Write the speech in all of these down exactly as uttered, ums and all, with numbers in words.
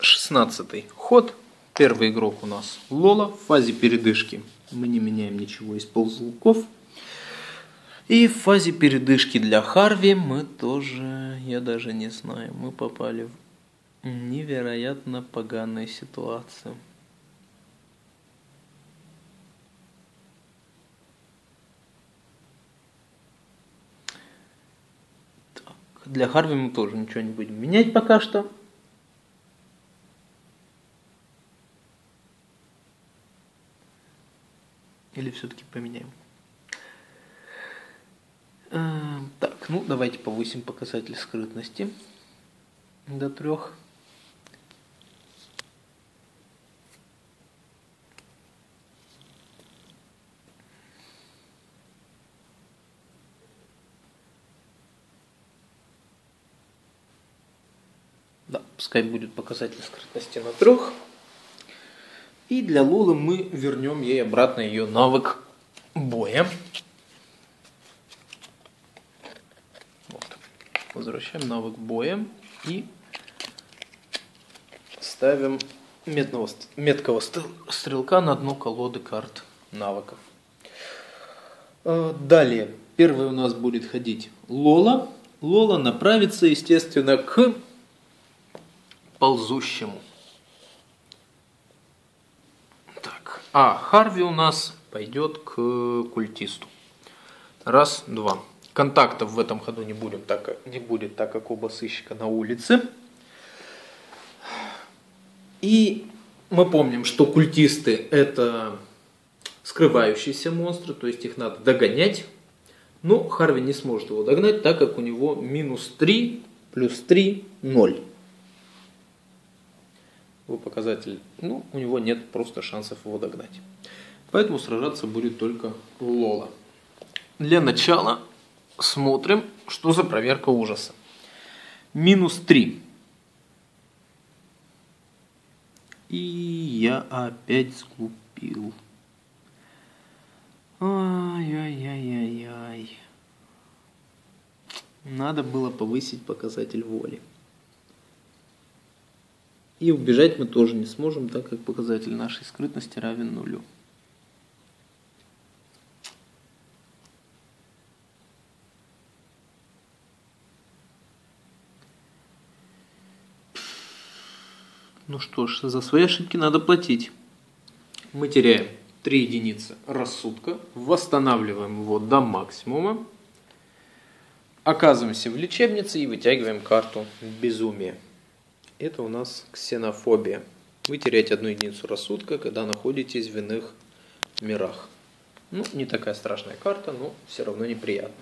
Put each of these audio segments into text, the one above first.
шестнадцатый ход. Первый игрок у нас Лола. В фазе передышки мы не меняем ничего из ползунков. И в фазе передышки для Харви мы тоже, я даже не знаю, мы попали в невероятно поганую ситуацию. Так, для Харви мы тоже ничего не будем менять пока что. Или все-таки поменяем? Э, так, ну давайте повысим показатель скрытности до трех. Да, пускай будет показатель скрытности на трех. И для Лолы мы вернем ей обратно ее навык боя. Вот. Возвращаем навык боя и ставим метного, меткого стрелка на дно колоды карт навыков. Далее, первой у нас будет ходить Лола. Лола направится, естественно, к ползущему. А Харви у нас пойдет к культисту. Раз, два. Контактов в этом ходу не, будем, так как, не будет, так как оба сыщика на улице. И мы помним, что культисты — это скрывающиеся монстры, то есть их надо догонять. Но Харви не сможет его догнать, так как у него минус три, плюс три, ноль. Его показатель, ну, у него нет просто шансов его догнать. Поэтому сражаться будет только Лола. Для начала смотрим, что за проверка ужаса. Минус три. И я опять сглупил. Ай-яй-яй-яй-яй. Надо было повысить показатель воли. И убежать мы тоже не сможем, так как показатель нашей скрытности равен нулю. Ну что ж, за свои ошибки надо платить. Мы теряем три единицы рассудка, восстанавливаем его до максимума, оказываемся в лечебнице и вытягиваем карту безумия. Это у нас ксенофобия. Вы теряете одну единицу рассудка, когда находитесь в иных мирах. Ну, не такая страшная карта, но все равно неприятно.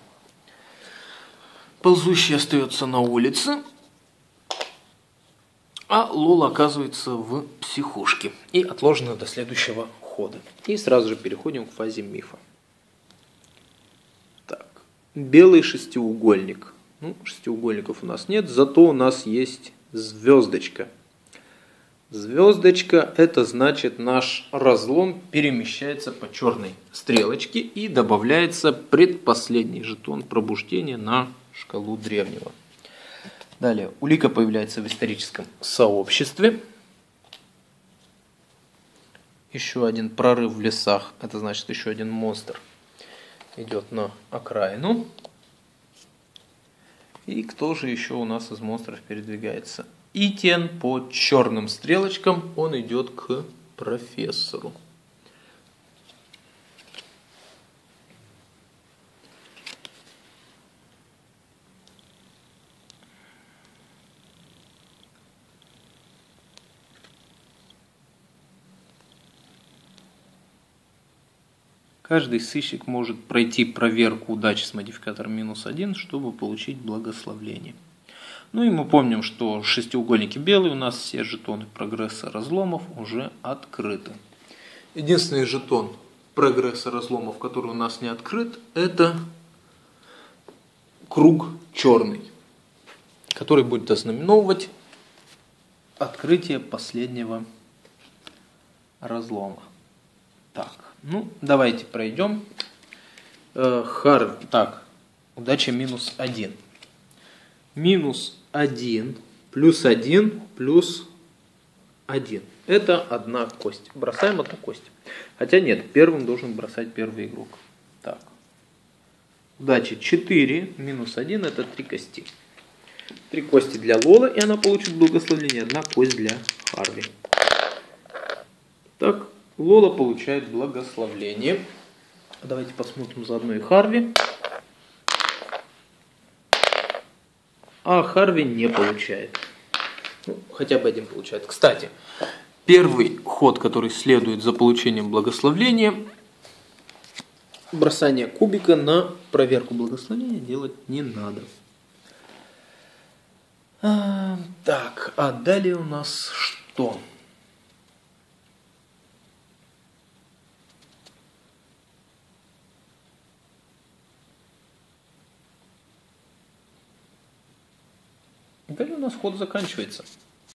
Ползущий остается на улице, а Лола оказывается в психушке и отложена до следующего хода. И сразу же переходим к фазе мифа. Так, белый шестиугольник. Ну, шестиугольников у нас нет, зато у нас есть... Звездочка. Звездочка — это значит, наш разлом перемещается по черной стрелочке и добавляется предпоследний жетон пробуждения на шкалу древнего. Далее, улика появляется в историческом сообществе. Еще один прорыв в лесах, это значит, еще один монстр идет на окраину. И кто же еще у нас из монстров передвигается? Итен по черным стрелочкам, он идет к профессору. Каждый сыщик может пройти проверку удачи с модификатором минус один, чтобы получить благословление. Ну и мы помним, что шестиугольники белые, у нас все жетоны прогресса разломов уже открыты. Единственный жетон прогресса разломов, который у нас не открыт, это круг черный, который будет ознаменовывать открытие последнего разлома. Так. Ну, давайте пройдем. Э, Харви. Так, удача минус один. Минус один, плюс один, плюс один. Это одна кость. Бросаем одну кость. Хотя нет, первым должен бросать первый игрок. Так. Удача четыре минус один, это три кости. Три кости для Лолы, и она получит благословение. Одна кость для Харви. Так, Лола получает благословение. Давайте посмотрим заодно и Харви. А Харви не получает. Ну, хотя бы один получает. Кстати, первый ход, который следует за получением благословения, бросание кубика на проверку благословения делать не надо. А, так, а далее у нас что? Далее у нас ход заканчивается.